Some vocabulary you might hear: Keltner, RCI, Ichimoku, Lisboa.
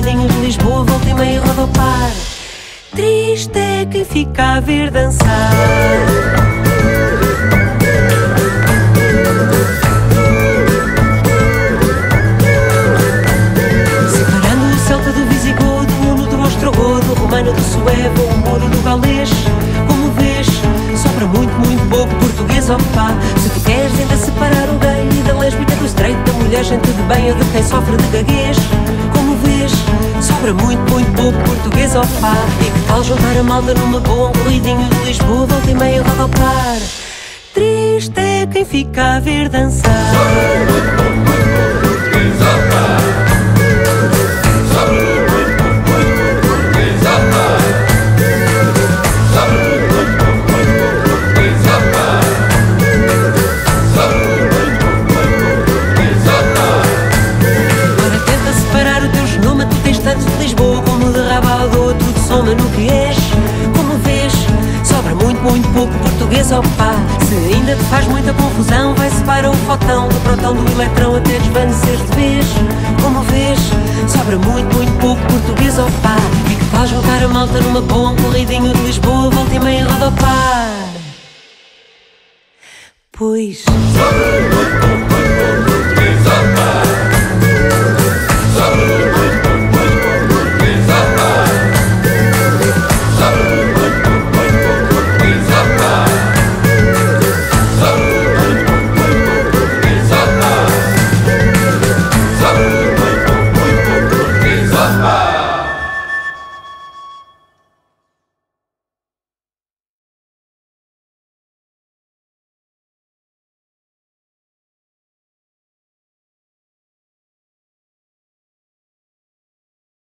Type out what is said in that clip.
corridinhas de Lisboa, volta e meia rodopar. Triste é quem fica a ver dançar. Do suevo, o moro do galês, como vês, sobra muito pouco português, opá. Se tu queres ainda separar o gay e da lésbica do straight, da mulher gente de bem ou de quem sofre de gaguez, como vês, sobra muito pouco português, opá. E que tal juntar a malda numa boa, um corridinho de Lisboa, volta e meia rodopar. Triste é quem fica a ver dançar. No que és, como vês, sobra muito pouco português, opá. Se ainda te faz muita confusão, vai-se para o fotão, do protão, do eletrão, até desvanecer de vez, como vês, sobra muito pouco português, opá. E que tal jogar a malta numa boa, um corridinho de Lisboa, volta e meia rodopar. Pois sobra muito pouco português, opá. Sobra muito pouco português, opá. Bye.